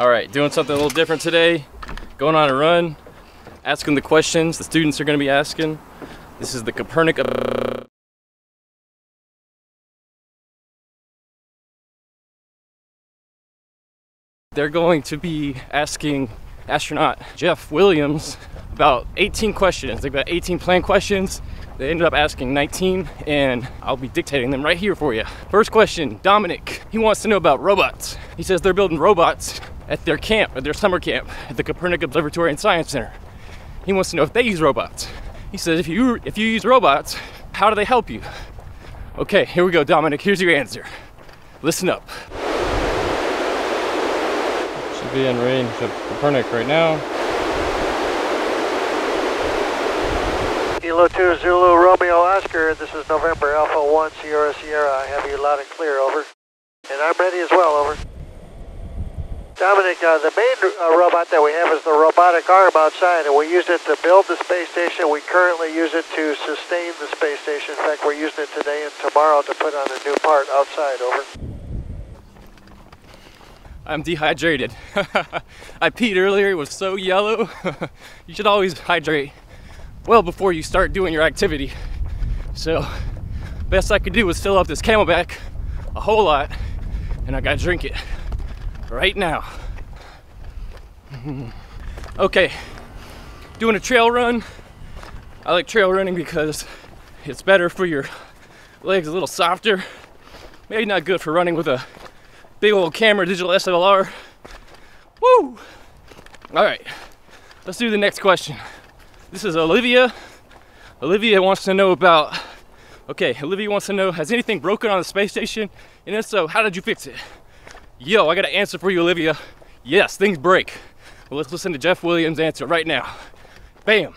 All right, doing something a little different today. Going on a run, asking the questions the students are going to be asking. This is the Kopernik. They're going to be asking astronaut Jeff Williams about 18 questions. They've got 18 planned questions. They ended up asking 19, and I'll be dictating them right here for you. First question, Dominic. He wants to know about robots. He says they're building robots at their camp, at their summer camp, at the Kopernik Observatory and Science Center. He wants to know if they use robots. He says, if you use robots, how do they help you? Okay, here we go, Dominic. Here's your answer. Listen up. Should be in range of Kopernik right now. Kilo 2 Zulu Romeo Oscar, this is November Alpha 1 Sierra Sierra. I have you loud and clear, over. And I'm ready as well, over. Dominic, the main robot that we have is the robotic arm outside, and we used it to build the space station. We currently use it to sustain the space station. In fact, we're using it today and tomorrow to put on a new part outside, over. I'm dehydrated. I peed earlier, it was so yellow. You should always hydrate well before you start doing your activity. So best I could do was fill up this Camelback a whole lot, and I gotta drink it right now. Okay, doing a trail run. I like trail running because it's better for your legs, a little softer. Maybe not good for running with a big old camera, digital SLR. Woo! All right, let's do the next question. This is Olivia. Olivia wants to know about, okay, Olivia wants to know, has anything broken on the space station? And if so, how did you fix it? Yo, I got an answer for you, Olivia. Yes, things break. Well, let's listen to Jeff Williams' answer right now. Bam.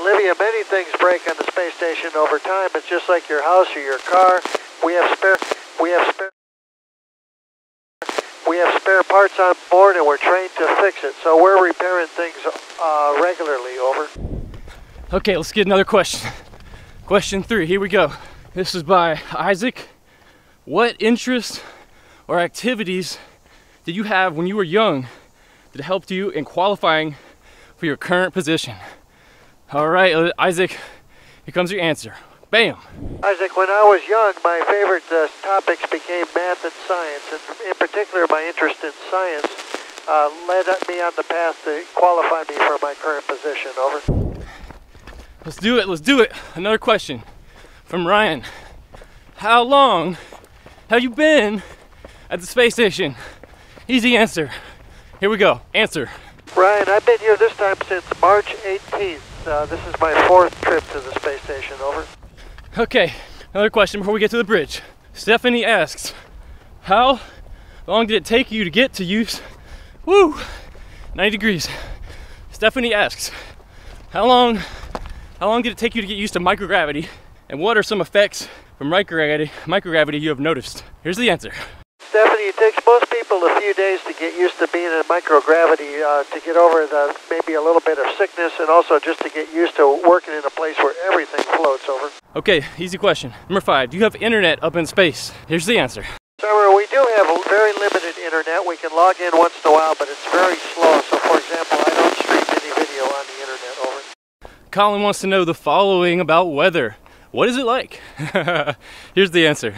Olivia, many things break on the space station over time. It's just like your house or your car. We have spare parts on board, and we're trained to fix it. So we're repairing things regularly, over. Okay, let's get another question. Question 3, here we go. This is by Isaac. What interests or activities did you have when you were young that helped you in qualifying for your current position? All right, Isaac, here comes your answer. Bam! Isaac, when I was young, my favorite topics became math and science, and in particular my interest in science led me on the path to qualify me for my current position, over. Let's do it, let's do it. Another question from Ryan. How long have you been at the space station? Easy answer. Here we go, answer. Ryan, I've been here this time since March 18th. This is my 4th trip to the space station, over. Okay, another question before we get to the bridge. Stephanie asks, how long did it take you to get to use, 90 degrees. Stephanie asks, how long did it take you to get used to microgravity, and what are some effects from microgravity you have noticed? Here's the answer. Stephanie, it takes most people a few days to get used to being in microgravity, to get over the maybe a little bit of sickness, and also just to get used to working in a place where everything floats, over. Okay, easy question. Number 5, do you have internet up in space? Here's the answer. Summer, we do have a very limited internet. We can log in once in a while, but it's very slow. So for example, I don't stream any video on the internet, over. Colin wants to know the following about weather. What is it like? Here's the answer.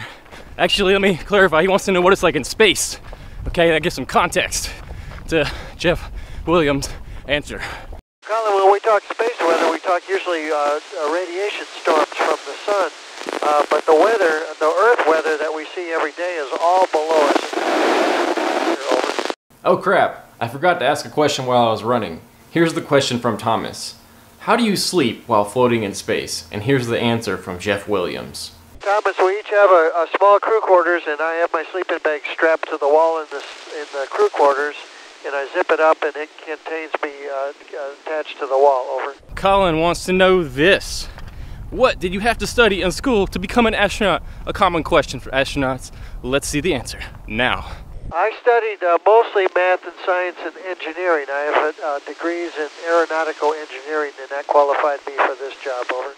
Actually, let me clarify. He wants to know what it's like in space. Okay, that gives some context to Jeff Williams' answer. Colin, when we talk space weather, we talk usually radiation storms from the sun, but the weather, the Earth weather that we see every day is all below us. Oh crap, I forgot to ask a question while I was running. Here's the question from Thomas. How do you sleep while floating in space? And here's the answer from Jeff Williams. Thomas, we each have a small crew quarters, and I have my sleeping bag strapped to the wall in the crew quarters, and I zip it up, and it contains me attached to the wall, over. Colin wants to know this. What did you have to study in school to become an astronaut? A common question for astronauts. Let's see the answer now. I studied mostly math and science and engineering. I have degrees in aeronautical engineering, and that qualified me for this job, over.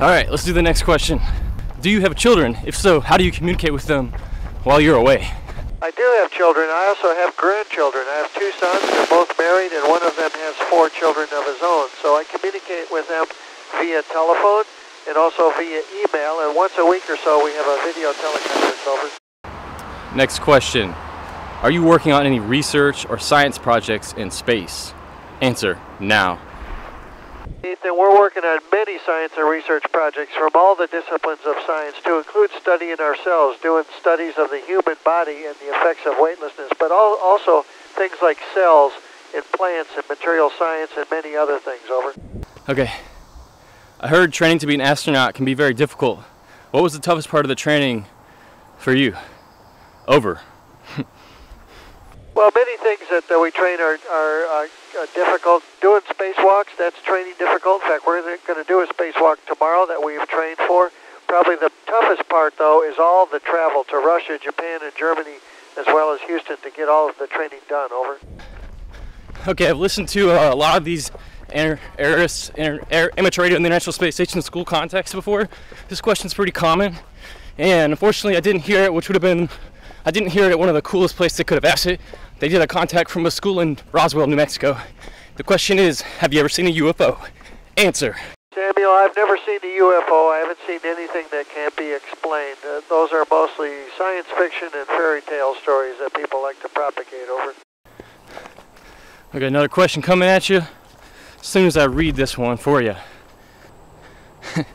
All right, let's do the next question. Do you have children? If so, how do you communicate with them while you're away? I do have children. I also have grandchildren. I have 2 sons. They're both married, and one of them has 4 children of his own. So I communicate with them via telephone and also via email, and once a week or so we have a video teleconference over. Next question. Are you working on any research or science projects in space? Answer, now. Ethan, we're working on many science and research projects from all the disciplines of science, to include studying ourselves, doing studies of the human body and the effects of weightlessness, but also things like cells and plants and material science and many other things, over. Okay. I heard training to be an astronaut can be very difficult. What was the toughest part of the training for you? Over. Well, many things that we train are difficult. Doing spacewalks, that's training difficult. In fact, we're going to do a spacewalk tomorrow that we've trained for. Probably the toughest part, though, is all the travel to Russia, Japan, and Germany, as well as Houston, to get all of the training done, over. Okay, I've listened to a lot of these amateur radio in the International Space Station school context before. This question's pretty common, and unfortunately I didn't hear it, which would have been, I didn't hear it at one of the coolest places they could have asked it. They did a contact from a school in Roswell, New Mexico. The question is, have you ever seen a UFO? Answer. Samuel, I've never seen a UFO. I haven't seen anything that can't be explained. Those are mostly science fiction and fairy tale stories that people like to propagate, over. I got another question coming at you as soon as I read this one for you. Okay,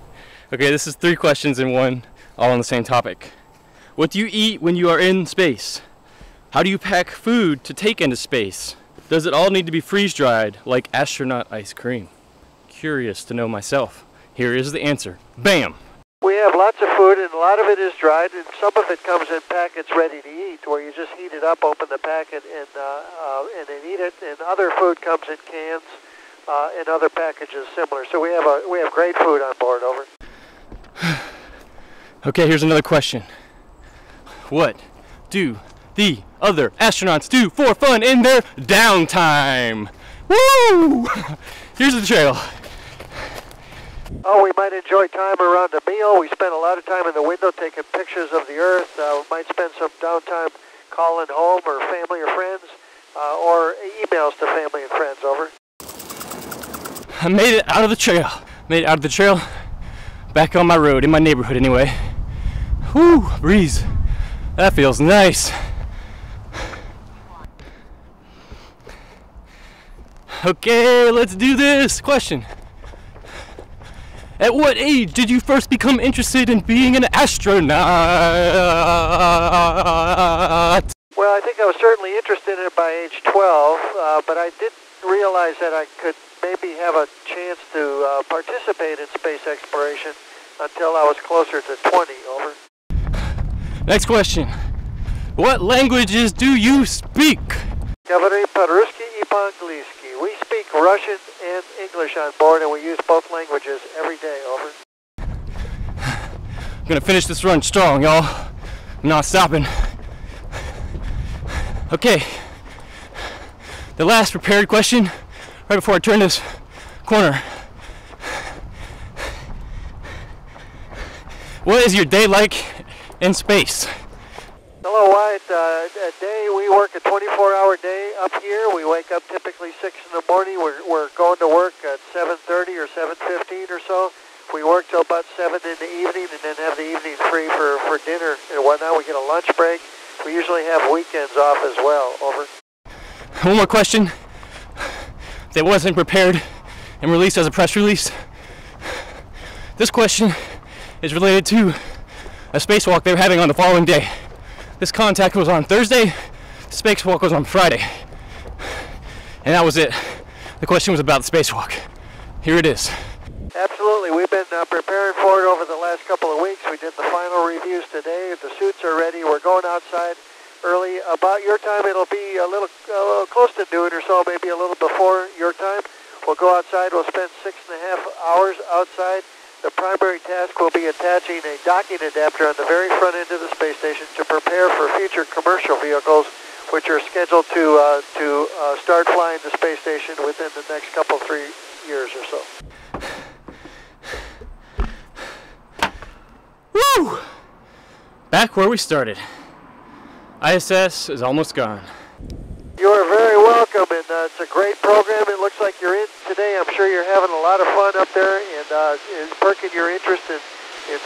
this is 3 questions in one, all on the same topic. What do you eat when you are in space? How do you pack food to take into space? Does it all need to be freeze-dried like astronaut ice cream? Curious to know myself. Here is the answer. Bam! We have lots of food, and a lot of it is dried, and some of it comes in packets ready to eat, where you just heat it up, open the packet, and then eat it, and other food comes in cans. And other packages similar. So we have great food on board, over. Okay, here's another question. What do the other astronauts do for fun in their downtime? Woo! Here's the trail. Oh, we might enjoy time around a meal. We spend a lot of time in the window taking pictures of the Earth. We might spend some downtime calling home or family or friends, or emails to family and friends, over. I made it out of the trail. Made it out of the trail, back on my road, in my neighborhood anyway. Whew, breeze. That feels nice. Okay, let's do this. Question. At what age did you first become interested in being an astronaut? Well, I think I was certainly interested in it by age 12, but I didn't realize that I could maybe have a chance to participate in space exploration until I was closer to 20, over. Next question. What languages do you speak? We speak Russian and English on board, and we use both languages every day, over. I'm gonna finish this run strong, y'all. I'm not stopping. Okay. The last prepared question, right before I turn this corner. What is your day like in space? Hello, Wyatt. At day, we work a 24-hour day up here. We wake up typically 6 in the morning. We're going to work at 7:30 or 7:15 or so. We work till about 7 in the evening, and then have the evening free for dinner and whatnot. We get a lunch break. We usually have weekends off as well, over. One more question that wasn't prepared and released as a press release. This question is related to a spacewalk they were having on the following day. This contact was on Thursday, the spacewalk was on Friday. And that was it. The question was about the spacewalk. Here it is. Absolutely, we've been preparing for it over the last couple of weeks. We did the final reviews today, the suits are ready, we're going outside early. About your time, it'll be a little close to noon or so, maybe a little before your time. We'll go outside. We'll spend 6.5 hours outside. The primary task will be attaching a docking adapter on the very front end of the space station to prepare for future commercial vehicles, which are scheduled to start flying the space station within the next couple, 3 years or so. Woo! Back where we started. ISS is almost gone. You're very welcome, and it's a great program. It looks like you're in today. I'm sure you're having a lot of fun up there, and it's perking your interest in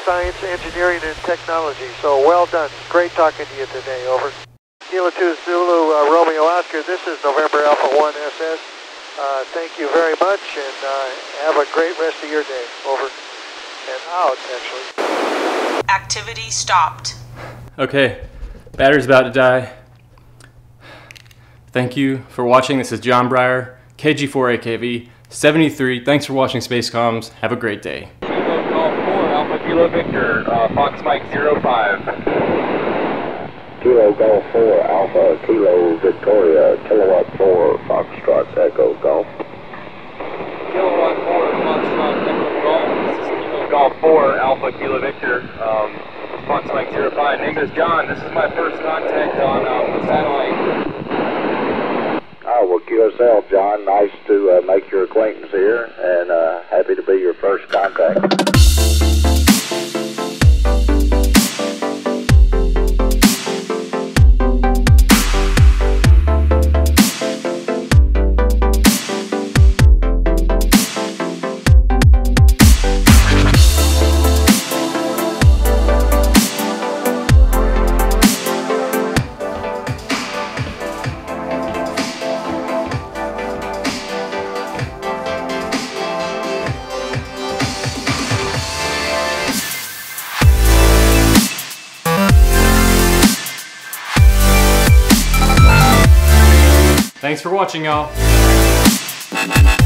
science, engineering, and technology. So well done. It's great talking to you today. Over. Kilo 2 Zulu Romeo Oscar, this is November Alpha 1 SS. Thank you very much, and have a great rest of your day. Over and out, actually. Activity stopped. Okay, battery's about to die. Thank you for watching. This is John Breyer, KG-4AKV, 73. Thanks for watching Space Comms. Have a great day. Kilo Golf 4, Alpha Kilo Victor, Fox Mike 05. Kilo Golf 4, Alpha, Kilo, Victoria, Kilowatt 4, Foxtrot, Echo, Golf. Kilowatt 4, Foxtrot, Echo, Golf. This is Kilo Golf 4, Alpha, Kilo, Victor, Fox Mike 05. Name is John. This is my first contact on the satellite. Oh, well, QSL, John. Nice to make your acquaintance here, and happy to be your first contact. Thanks for watching, y'all.